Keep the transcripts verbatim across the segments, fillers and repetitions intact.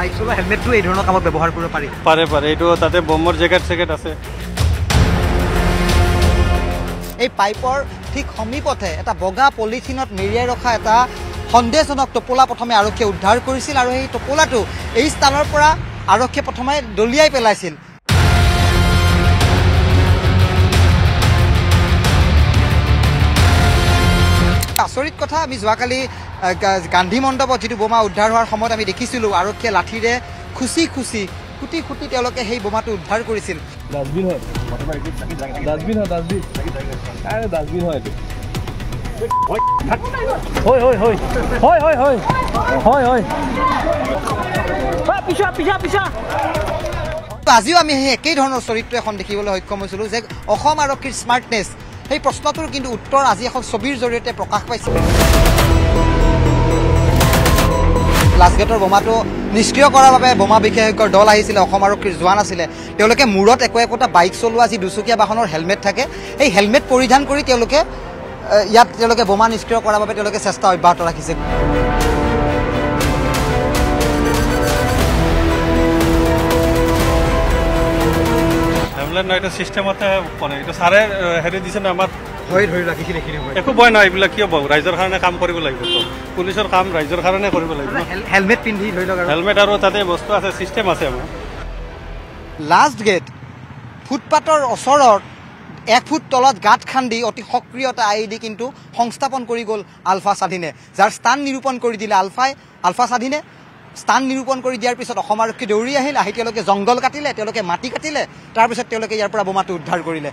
Bike চলোৱা হেলমেটটো এই ধৰণৰ কামত ব্যৱহাৰ কৰিব পাৰি পাৰে পাৰে এইটো তাতে বমৰ জেকেট চেকেট আছে। এই পাইপৰ ঠিক সমীপতে এটা বগা পলিথিনত মেৰিয়াই ৰখা এটা সন্দেহজনক টোপোলা প্ৰথমে আৰক্ষীয়ে উদ্ধাৰ কৰিছিল আৰু সেই টোপোলাটো এই স্থানৰ পৰা আৰক্ষীয়ে প্ৰথমে দলিয়াই পেলাইছিল। আচৰিত কথা, আমি যোৱাকালি গান্ধী মণ্ডপত যিটো বোমা উদ্ধাৰ হোৱাৰ সময়ত আমি দেখিছিলোঁ আৰক্ষীয়ে লাঠিৰে খুচি খুচি কুটি কুটি তেওঁলোকে সেই বোমাটো উদ্ধাৰ কৰিছিল। আজিও আমি সেই একেই ধৰণৰ চৰিত্ৰ এখন দেখিবলৈ সক্ষম হৈছিলোঁ যে অসম আৰক্ষীৰ স্মাৰ্টনেছ, সেই প্ৰশ্নটোৰ কিন্তু উত্তৰ আজি এখন ছবিৰ জৰিয়তে প্ৰকাশ পাইছে। লাষ্টগেটৰ বোমাটো নিষ্ক্ৰিয় কৰাৰ বাবে বোমা বিশেষজ্ঞৰ দল আহিছিলে, অসম আৰক্ষীৰ জোৱান আছিলে। তেওঁলোকে মূৰত একো একোটা বাইক চলোৱা যি দুচকীয়া বাহনৰ হেলমেট থাকে, এই হেলমেট পৰিধান কৰি তেওঁলোকে ইয়াত তেওঁলোকে বোমা নিষ্ক্ৰিয় কৰাৰ বাবে তেওঁলোকে চেষ্টা অব্যাহত ৰাখিছে। একো ভয় নাই, এইবিলাক কিয় বাৰু ৰাইজৰ কাৰণে কাম কৰিব লাগিব, পুলিচৰ কাম ৰাইজৰ কাৰণে কৰিব লাগিব। হেলমেট পিন্ধি ধৰি লওক, হেলমেট আৰু তাতে বস্তু আছে, চিষ্টেম আছে। আমাৰ লাষ্ট গেট ফুটপাথৰ ওচৰত এক ফুট তলত গাঁত খান্দি অতি সক্ৰিয়তা আইডি কিন্তু সংস্থাপন কৰি গ'ল আলফা স্বাধীনে, যাৰ স্থান নিৰূপণ কৰি দিলে আলফাই আলফা স্বাধীনে। স্থান নিৰূপণ কৰি দিয়াৰ পিছত অসম আৰক্ষী দৌৰি আহিল, আহি তেওঁলোকে জংঘল কাটিলে, তেওঁলোকে মাটি কাটিলে, তাৰপিছত তেওঁলোকে ইয়াৰ পৰা বোমাটো উদ্ধাৰ কৰিলে।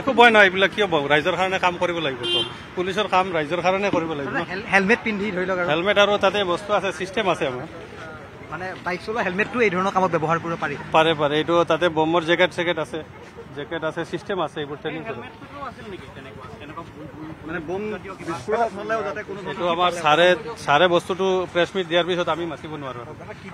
একো ভয় নাই, এইবিলাক কিয় বাৰু ৰাইজৰ কাৰণে কাম কৰিব লাগিব, পুলিচৰ কাম ৰাইজৰ কাৰণে কৰিব লাগিব। হেলমেট পিন্ধি ধৰি লওক, হেলমেট আৰু তাতে বস্তু আছে, চিষ্টেম আছে। আমাৰ মানে বাইক চলোৱা হেলমেটটো এই ধৰণৰ কামত ব্যৱহাৰ কৰিব পাৰি পাৰে পাৰে এইটো তাতে বমৰ জেকেট চেকেট আছে, জেকেট আছে, চিষ্টেম আছে। এইবোৰ ট্ৰেনিং এইটো আমাৰ চাৰে চাৰে বস্তুটো প্ৰেছ মিট দিয়াৰ পিছত আমি মাতিব নোৱাৰোঁ।